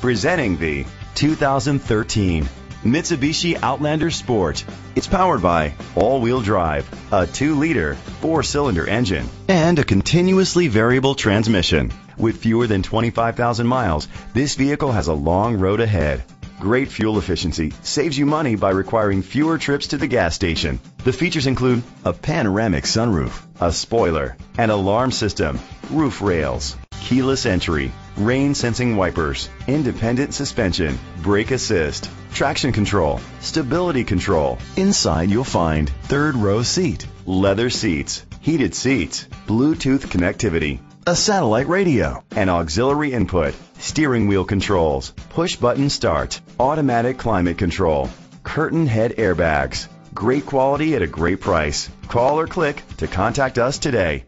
Presenting the 2013 Mitsubishi Outlander Sport. It's powered by all-wheel drive, a 2-liter, 4-cylinder engine, and a continuously variable transmission. With fewer than 25,000 miles, this vehicle has a long road ahead. Great fuel efficiency saves you money by requiring fewer trips to the gas station. The features include a panoramic sunroof, a spoiler, an alarm system, roof rails, keyless entry, rain-sensing wipers, independent suspension, brake assist, traction control, stability control. Inside you'll find third-row seat, leather seats, heated seats, Bluetooth connectivity, a satellite radio, an auxiliary input, steering wheel controls, push-button start, automatic climate control, curtain head airbags. Great quality at a great price. Call or click to contact us today.